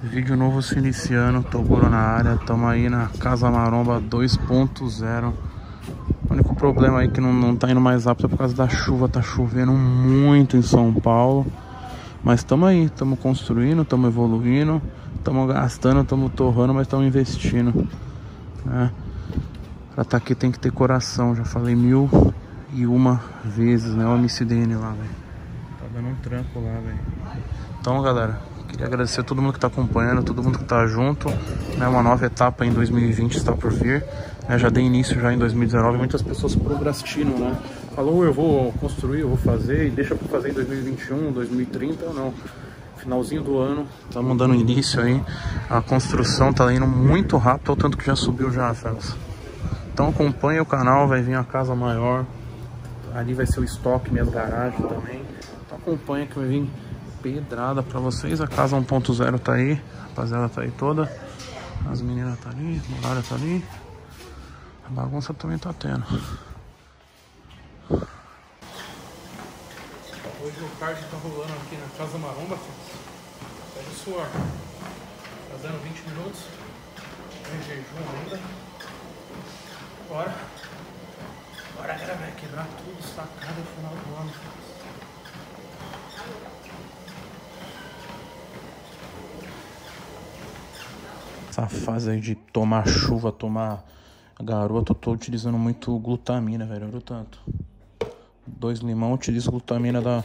Vídeo novo se iniciando, Toguro na área, estamos aí na Casa Maromba 2.0. O único problema aí que não tá indo mais rápido é por causa da chuva, tá chovendo muito em São Paulo. Mas estamos aí, estamos construindo, estamos evoluindo, estamos gastando, estamos torrando, mas estamos investindo, né? Pra tá aqui tem que ter coração, já falei 1001 vezes, né? O MCDN lá, velho. Tá dando um tranco lá, velho. Então, galera, queria agradecer a todo mundo que tá acompanhando, todo mundo que tá junto, né? Uma nova etapa em 2020 está por vir, né? Já dei início já em 2019, muitas pessoas procrastinam, né? Falou, eu vou construir, eu vou fazer, e deixa pra fazer em 2021, 2030, ou não. Finalzinho do ano, estamos dando início aí, a construção tá indo muito rápido, ao tanto que já subiu já, fãs. Então acompanha o canal, vai vir a casa maior, ali vai ser o estoque, minhas garagens também. Então acompanha que vai vir pedrada pra vocês, a casa 1.0 tá aí, a rapaziada tá aí toda, as meninas tá ali, a Muralha tá ali, a bagunça também tá tendo. Hoje o card tá rolando aqui na Casa Maromba, pega o suor, tá dando 20 minutos, tem jejum ainda, bora galera, vai quebrar tudo, sacada no final do ano. Essa fase aí de tomar chuva, tomar garoto, eu tô utilizando muito glutamina, velho, olha o tanto. 2 limão, utilizo glutamina da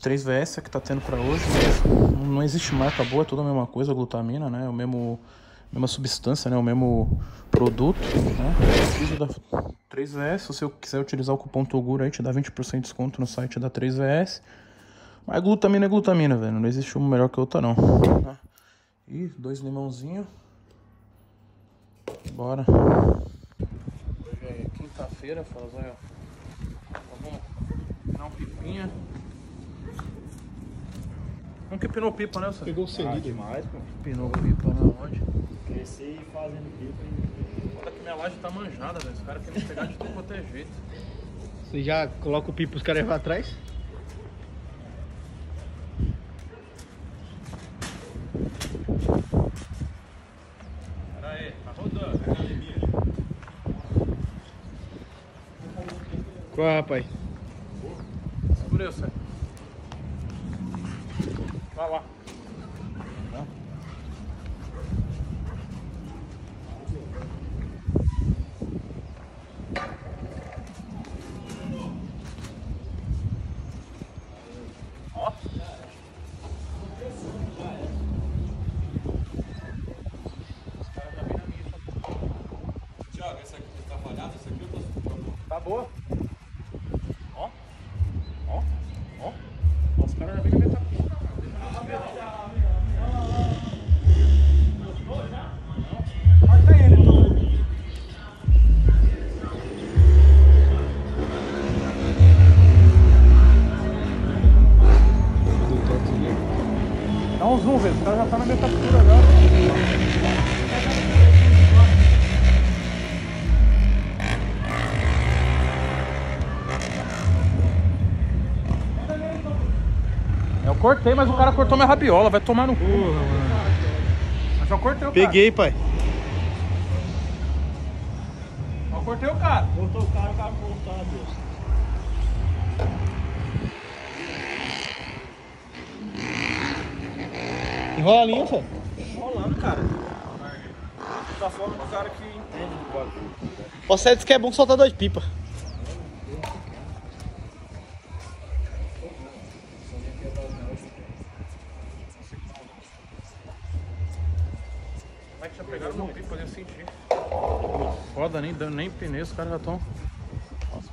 3VS que tá tendo pra hoje, mas não existe marca boa, é tudo a mesma coisa, a glutamina, né? O mesma substância, né? O mesmo produto, né? Preciso da 3VS, se você quiser utilizar o cupom Toguro aí, te dá 20% de desconto no site da 3VS. Mas glutamina é glutamina, velho, não existe uma melhor que outra não. E 2 limãozinhos. Bora. Hoje é quinta-feira, faz aí, ó. Não, pipinha. Não que pinou pipa, né? Você pegou o selinho demais, pô. Pinou pipa na onde? Cresci fazendo pipa. Olha que minha laje tá manjada, velho. Os caras querem pegar de tudo quanto é jeito. Você já coloca o pipa os caras vão atrás? Pera aí, tá rodando. É a academia ali. Qual é, rapaz? Vai lá. Ó. Os caras tá bem na minha. Tiago, essa aqui tá falhada, essa aqui eu tô. Tá boa? Cortei, mas o cara cortou minha rabiola, vai tomar no cu. Mas eu cortei o cara. Peguei, pai. Eu cortei o cara. Cortou o cara voltou, Deus. Enrola a linha, só. Enrolando, cara. Tá falando do cara que entende do bagulho. Você disse que é bom soltar 2 pipas. Pegaram uma pipa, eu senti. Foda, nem pneu, os caras já estão. Nossa,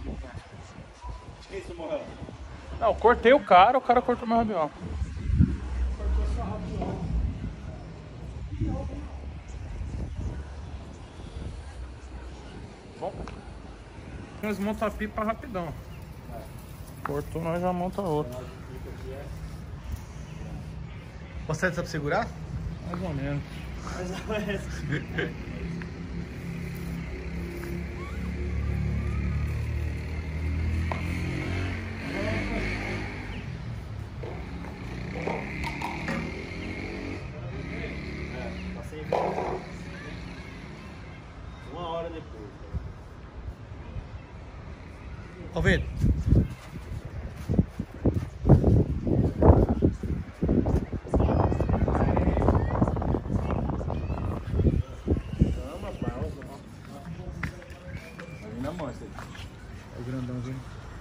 que morreu? Não, eu cortei o cara cortou meu rabiola. Cortou sua rabiola. Bom, nós montamos a pipa rapidão. Cortou, nós já monta outra. Consegue dá pra segurar? Mais ou menos. Ouvir.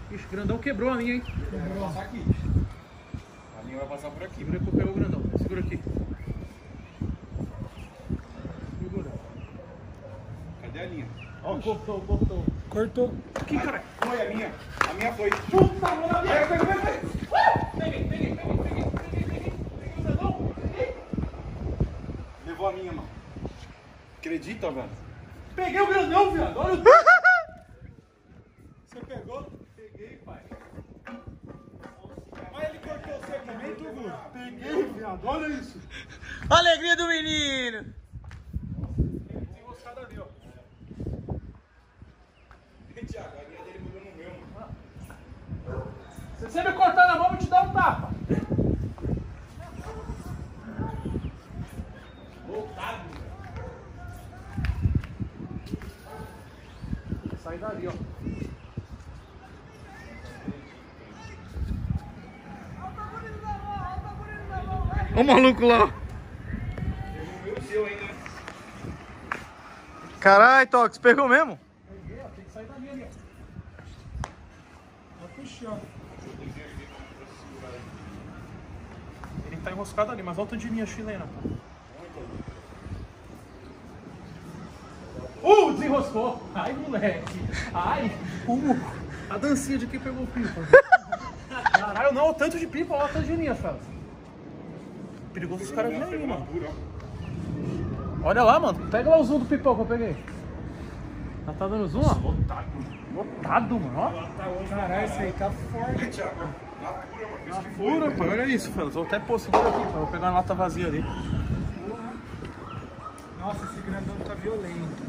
O grandão quebrou a linha, hein? Vai passar aqui. A linha vai passar por aqui. Segura que eu pego o grandão. Segura aqui. Segura. Cadê a linha? Ó, cortou. Cortou. Aqui, cara. Foi a minha. A minha foi. Chuta, mano, a minha. Peguei. Peguei o grandão. Levou a minha, mano. Acredita, velho? Peguei o grandão, viado. Olha o... Você pegou? Peguei, pai. Mas ele cortou o segmento, Toguro. Peguei, viado. Olha isso. Alegria do menino. Ele tem gostado ali, ó. Ei, Tiago, a linha dele mudou no meu, mano. Se você me cortar na mão, eu vou te dar um tapa. Voltado, velho. Sai dali, ó. Olha o maluco lá. Pegou o seu ainda. Caralho, Tox, pegou mesmo? Peguei, ó. Tem que sair da minha ali, ó. Tá puxando. Ele tá enroscado ali, mas volta de mim a chilena, pô. Desenroscou. Ai, moleque. Ai. A dancinha de quem pegou o pipa. Caralho, não. O tanto de pipa, olha o tanto de linha, Fábio. Perigoso os caras virem aí, mano. Olha lá, mano. Pega lá o zoom do pipão que eu peguei. Ela tá dando zoom, ó. Lotado, mano. Ó. Caralho, isso aí tá forte, Thiago. Pura, mano. Olha isso, Félix. Vou até pôr segura aqui, pra eu pegar uma lata vazia ali. Nossa, esse grandão tá violento.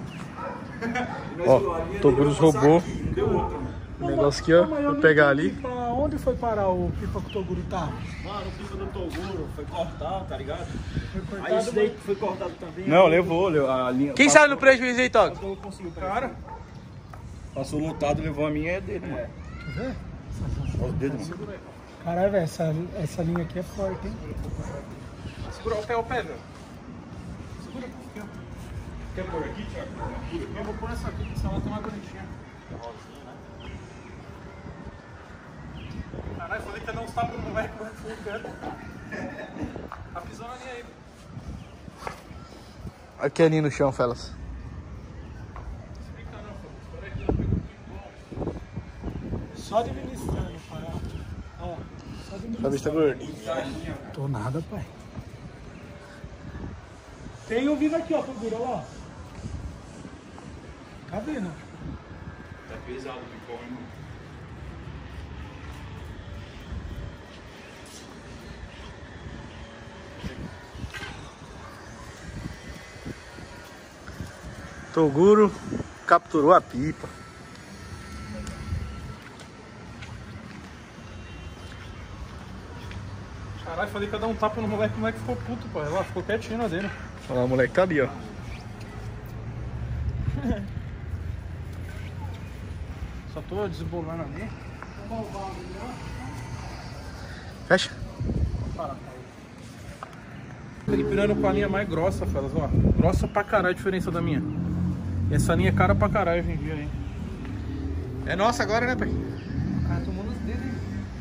Ó, Toguro roubou. Deu outra, mano. O negócio aqui, ó. Vou pegar ali. Onde foi parar o pipa que o Toguro tava? Mano, o pipa do Toguro foi cortado, tá ligado? Foi cortado. Aí esse daí foi cortado também. Não, levou a linha. Quem saiu no prejuízo aí, Tox? Eu consigo, cara. Passou lotado, levou a minha e é dele, mano. Quer ver? Olha o dedo, mano. Caralho, velho, essa linha aqui é forte, hein? Segura o pé, velho. Segura aqui, ó. Quer pôr aqui, Thiago? Eu vou pôr essa aqui, porque essa lata é mais bonitinha. Caralho, falei que ia dar uns tapas no moleque, mas foi o canto. Tá pisando ali aí. Aqui ali no chão, Felas. Se bem que não, Felas. Espera que não pegou muito bom. Só administrando, Pará. Ó, só administrando. Sua vista gorda. Tô nada, pai. Tem um vindo aqui, ó, Toguro, ó. Tá vendo? Tá pesado o picão, hein, mano? Toguro capturou a pipa. Caralho, falei que ia dar um tapa no moleque, o moleque ficou puto, pô. Ela ficou quietinha na dele. Olha lá, o moleque tá ali, ó. Só tô desbolando ali. Fecha. Para, cara. Ele pirando com a linha mais grossa, Felas, ó. Grossa pra caralho a diferença da minha. Essa linha é cara pra caralho hoje em dia, hein? É nossa agora, né, pai? O cara tomou nos dedos, hein?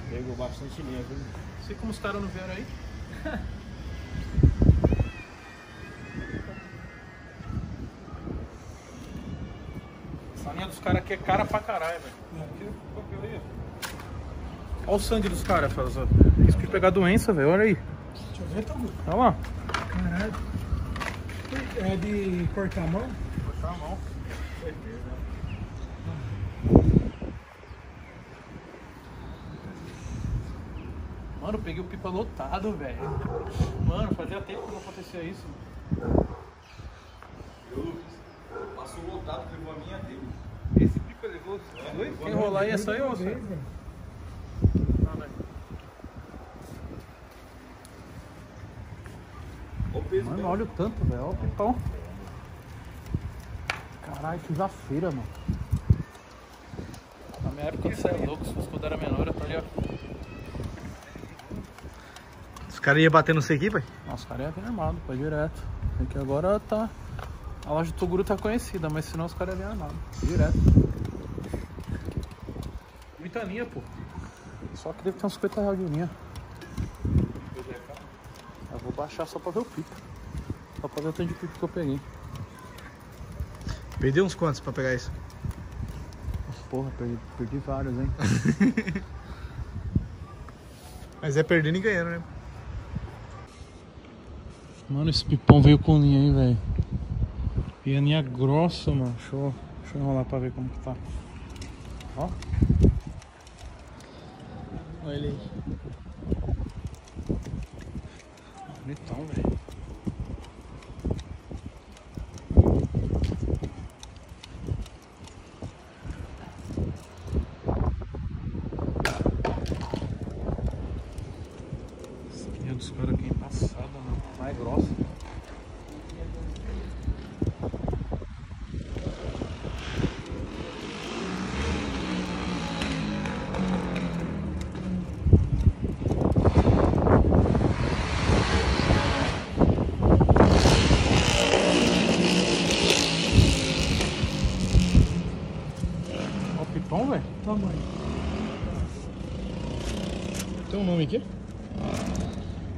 Pegou bastante linha, viu? Não sei como os caras não vieram aí. Essa linha dos caras aqui é cara pra caralho, velho. Olha o sangue dos caras, Felas, ó. Risco de pegar doença, velho, olha aí. Deixa eu ver, Toguro. Olha lá. Caralho. É de cortar a mão? Cortar a mão. Com certeza. Mano, eu peguei o pipa lotado, velho. Mano, fazia tempo que não acontecia isso. Eu passou lotado, levou a minha dele. Esse pipa levou os dois? Quem rolar aí é só eu, velho. Mano, olha o tanto, velho. Olha o pipão. Caralho, que zafeira, mano. minha época, você é louco, se os escudo era menor, eu tô ali, ó. Os caras iam bater no seu aqui, pai? Nossa, os caras iam vir armado, pai, direto. É que agora tá... A loja do Toguro tá conhecida, mas senão os caras iam vir armado, direto. Muita linha, pô. Só que deve ter uns 50 reais de linha. Eu vou baixar só pra ver o pipa. Só pra ver o tanto de pipa que eu peguei. Perdeu uns quantos pra pegar isso? Porra, perdi vários, hein? Mas é perdendo e ganhando, né? Mano, esse pipão veio com linha, hein, velho? E a linha grossa, mano. Deixa eu enrolar pra ver como que tá. Ó. Olha ele aí. Bonitão, velho. Tem um nome aqui?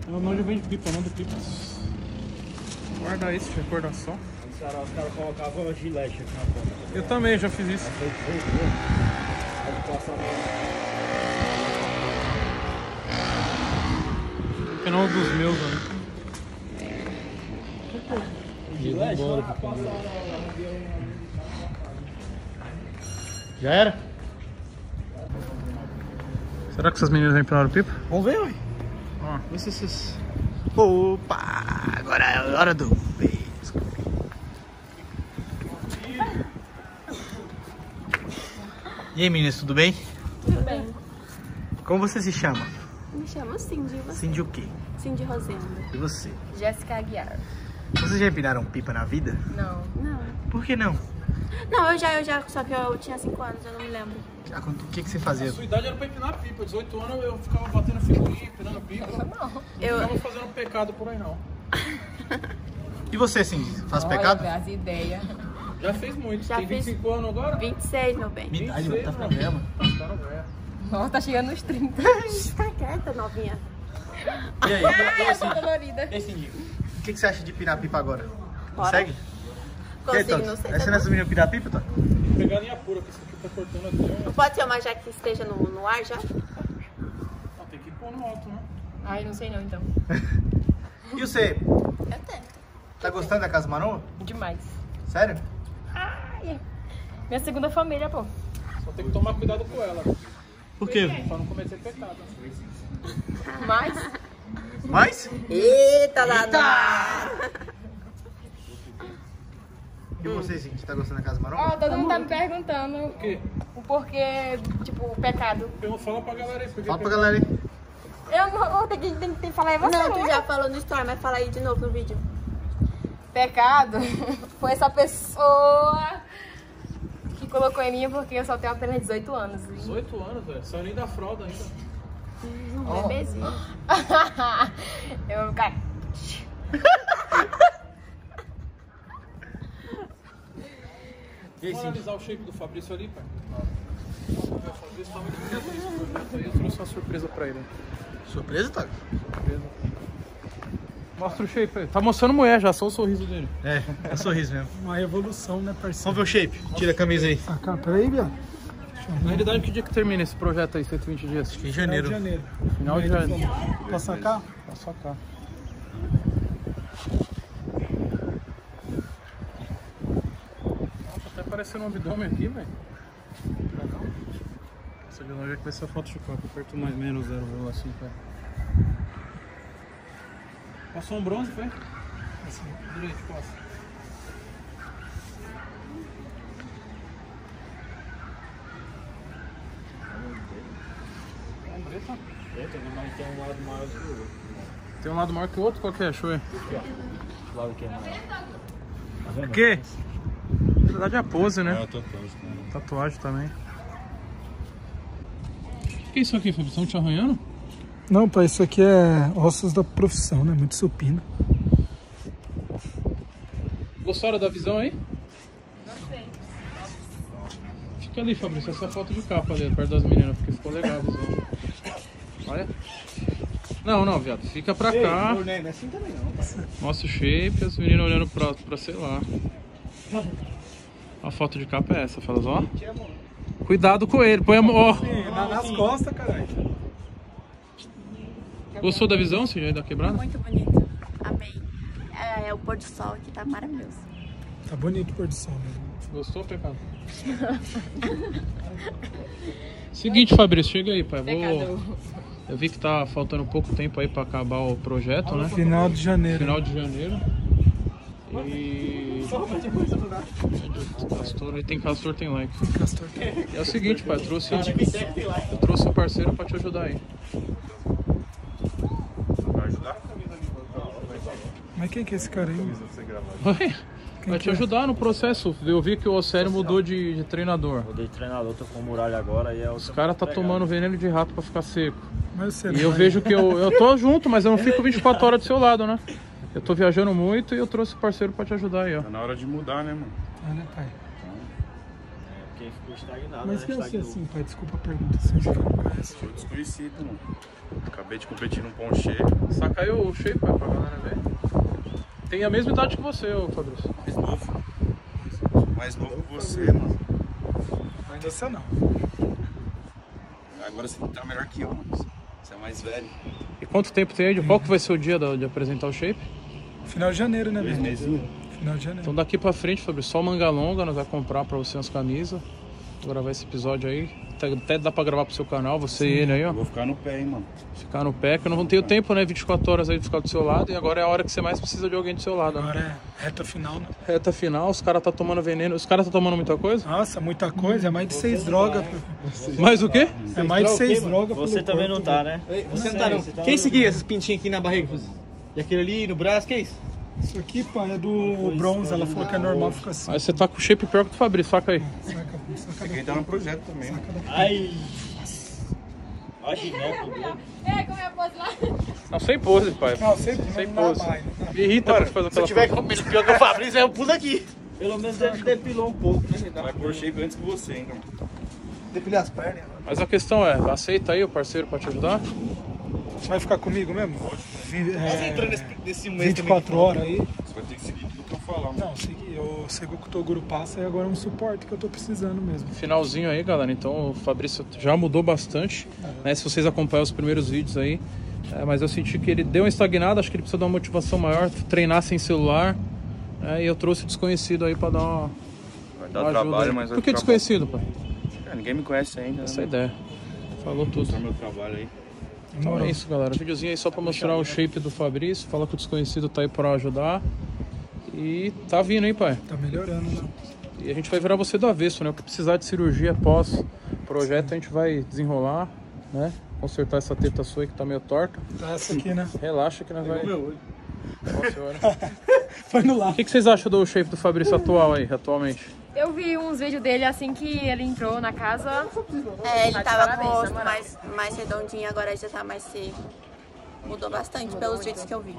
É o nome de vende pipa, não do pipa. Guarda isso de recordação. Os caras colocavam gilete aqui na ponta. Eu também já fiz isso. O canal dos meus, né? Gilete? Já era? Será que essas meninas vêm empinaram o pipa? Vamos ver, ué. Ó, vê se esses... Opa! Agora é a hora do... E aí, meninas, tudo bem? Tudo bem. Como você se chama? Me chamo Cindy. E você? Cindy o quê? Cindy Rosenda. E você? Jéssica Aguiar. Vocês já empinaram pipa na vida? Não. Não. Por que não? Não, eu já, só que eu tinha 5 anos, eu não me lembro. O que que você fazia? A sua idade era pra empinar pipa, 18 anos eu ficava batendo figurinha, empinando pipa. Não, eu não fazendo pecado por aí, não. E você, Cindy, faz pecado? Olha, as ideias. Já fez muito, já tem 25 fiz... anos agora? 26, meu bem. Minha idade, 26, tá ficando velha. Nossa, tá chegando nos 30. Tá quieta, novinha. E aí? Ai, eu tô dolorida. E aí, Cindy, o que que você acha de empinar pipa agora? Bora. Consegue? Consigo, não sei. Essa não é essa menina pirar pipa, Tó? Vou pegar a linha pura, porque isso aqui tá cortando aqui. Não pode ser uma já que esteja no ar já? Não, tem que pôr no alto, né? Ai, não sei não, então. E você? Eu tento. Tá gostando da Casa Maromba? Demais. Sério? Ai, minha segunda família, pô. Só tem que tomar cuidado com ela. Por quê? Pra não cometer pecado. Mais? Mais? Eita, Eita! E você, gente, tá gostando da Casa Maromba? Ó, todo mundo tá me perguntando o quê? O porquê, tipo, o pecado. Eu vou falar pra galera aí. Fala pra galera aí. Eu não, tem que falar é você. Não, tu já falou no story, mas fala aí de novo no vídeo. Pecado foi essa pessoa que colocou em mim porque eu só tenho apenas 18 anos. Hein? 18 anos, velho? Saiu nem da fralda ainda. Um bebezinho. Eu vou ficar... Vamos analisar o shape do Fabrício ali, pai? O Fabrício tava de medo disso, eu trouxe uma surpresa pra ele. Surpresa, Tiago? Surpresa. Mostra o shape aí. Tá mostrando mulher já, só o sorriso dele. É, é um sorriso mesmo. Uma evolução, né, parceiro? Vamos ver o shape. Tira a camisa aí. Ah, cara, peraí, Bia. Na realidade, que dia que termina esse projeto aí, 120 dias? Acho que em janeiro. Final de janeiro. Posso sacar? Posso sacar. Apareceu um abdômen aqui, velho. Essa de longe é que vai ser a foto de copo. Aperto mais ou menos 0,5, assim, pé. Passou um bronze, foi? Passou. Direito, passa. É preta? Preta, mas tem um lado maior que o outro. Tem um lado maior que o outro? Qual que é? Deixa eu ver. O lado que é maior. O quê? Na verdade é a pose, né? É a tatuagem também. Tatuagem também. O que é isso aqui, Fabrício? Estão te arranhando? Não, pai, isso aqui é ossos da profissão, né? Muito supino. Gostaram da visão aí? Gostei. Fica ali, Fabrício, essa foto de capa ali, perto das meninas, porque ficou legal a visão. Olha. Não, não, viado, fica pra cá. Não é assim também não, pai. Nossa, o shape, as meninas olhando pra sei lá. A foto de capa é essa, fala ó. Cuidado com ele, põe a mão. Oh. Nas costas, caralho. Gostou da visão, senhor, da quebrada? Muito bonito, amei. É o pôr do sol aqui, tá maravilhoso. Tá bonito o pôr do sol, mesmo. Gostou, pecado? Seguinte, Fabrício, chega aí, pai. Vou... Eu vi que tá faltando pouco tempo aí pra acabar o projeto, né? Final de janeiro. Final de janeiro. E... Castor, tem castor, tem like. É o seguinte, pai, eu trouxe um parceiro pra te ajudar aí. Vai ajudar? Mas quem que é esse cara aí? Vai te ajudar no processo. Eu vi que o Osério mudou de treinador. Mudei de treinador, tô com o Muralha agora. E os caras tá tomando veneno de rato pra ficar seco. Mas e eu vejo que eu tô junto, mas eu não fico 24 horas do seu lado, né? Eu tô viajando muito e eu trouxe o parceiro pra te ajudar aí, ó. Tá na hora de mudar, né, mano? Ah, né, pai? É, porque ficou estagnado. Mas que eu sei assim, pai, desculpa a pergunta. Sou desconhecido, mano. Acabei de competir num ponche. Saca aí o shape, pai, pra galera ver. Tem a mesma idade que você, ô Fabrício. Mais novo. Mais novo que você, mano. Ainda você não. Agora você tá melhor que eu, mano. Você é mais velho. E quanto tempo tem aí? Qual que vai ser o dia de apresentar o shape? Final de janeiro, né? 2 meses. Final de janeiro. Então daqui pra frente, Fabrício, só manga longa, nós vamos comprar pra você umas camisas. Vou gravar esse episódio aí. Até dá pra gravar pro seu canal, você Sim. E ele aí, ó. Eu vou ficar no pé, hein, mano. Ficar no pé, que eu não tenho tempo, né? 24 horas aí de ficar do seu lado. E agora é a hora que você mais precisa de alguém do seu lado. Agora né? É reta final, né? Reta final, os caras tá tomando veneno. Os caras tá tomando muita coisa? Nossa, muita coisa. É mais de 6 drogas. Mais o quê? É mais de 6 drogas. Você também não tá, né? Você não tá, não. Quem seguia essas pintinhas aqui na barriga? E aquele ali no braço, que é isso? Isso aqui, pai, é do bronze. Ela falou que é normal ficar assim. Mas você tá com o shape pior que o Fabrício, saca aí. Saca quem tá no projeto também. Ai! Olha que é, como é a pose lá? Não, sem pose, pai. Não, sem pose. Me irrita pra fazer aquela pose. Se eu tiver comendo pior que o Fabrício, eu pulo aqui. Pelo menos ele depilou um pouco, né? Vai por shape antes que você, hein, então. Depilhar as pernas. Mas a questão é, aceita aí o parceiro pra te ajudar? Você vai ficar comigo mesmo? Você entrou nesse mês 24 horas aí? Você vai ter que seguir tudo que eu falar. Não, segui. Eu segui o que o Toguro passa e agora é um suporte que eu tô precisando mesmo. Finalzinho aí, galera. Então o Fabrício já mudou bastante. Né? Se vocês acompanham os primeiros vídeos aí. É, mas eu senti que ele deu uma estagnada. Acho que ele precisa dar uma motivação maior. Treinar sem celular. É, e eu trouxe o desconhecido aí pra dar uma... Vai dar uma trabalho, mas... Por que desconhecido, bom. Pai? Cara, ninguém me conhece ainda. Essa ideia. Falou tudo. Meu trabalho aí. Então é isso, galera. O videozinho aí só pra mostrar o shape do Fabrício. Fala que o desconhecido tá aí pra ajudar. E tá vindo, hein, pai? Tá melhorando, né? E a gente vai virar você do avesso, né? O que precisar de cirurgia pós-projeto, a gente vai desenrolar, né? Consertar essa teta sua aí que tá meio torta. Tá essa aqui, né? Relaxa que nós vai... Nossa senhora. Foi no lado. O que vocês acham do shape do Fabrício atual aí, atualmente? Eu vi uns vídeos dele assim que ele entrou na casa. É, ele tava com o rosto mais redondinho, agora já tá mais seco. Mudou bastante pelos vídeos que eu vi.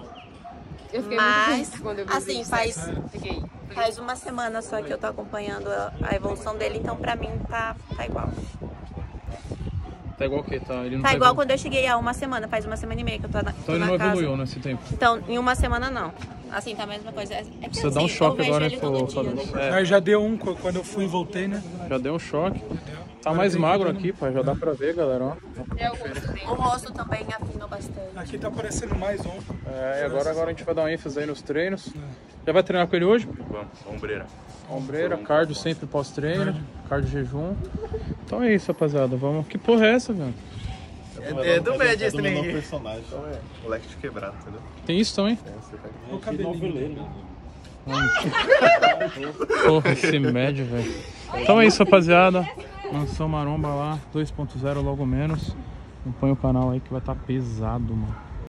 Eu fiquei muito feliz quando eu vi assim, faz uma semana só que eu tô acompanhando a evolução dele, então pra mim tá igual. Tá igual o quê? Tá igual quando eu cheguei há uma semana, faz uma semana e meia que eu tô na casa. Então ele não evoluiu nesse tempo? Então, em uma semana não. Assim, tá a mesma coisa. Precisa assim, dar um choque agora, né? Aí já deu um, quando eu fui e voltei, né? Já deu um choque. Tá mais magro aqui, pai. Já dá pra ver, galera, ó. O rosto também afinou bastante. Aqui tá parecendo mais um. É, e agora a gente vai dar uma ênfase aí nos treinos. Já vai treinar com ele hoje? Vamos, ombreira, cardio sempre pós-treino, cardio jejum. Então é isso, rapaziada. Vamos. Que porra é essa, velho? É do médio esse trem aqui. Moleque de quebrado, entendeu? Tem isso também? Tem, você tá com o cabelinho. Porra, esse médio, velho. Então é isso, rapaziada. Mansão Maromba lá, 2.0 logo menos. Acompanha o canal aí que vai estar pesado, mano.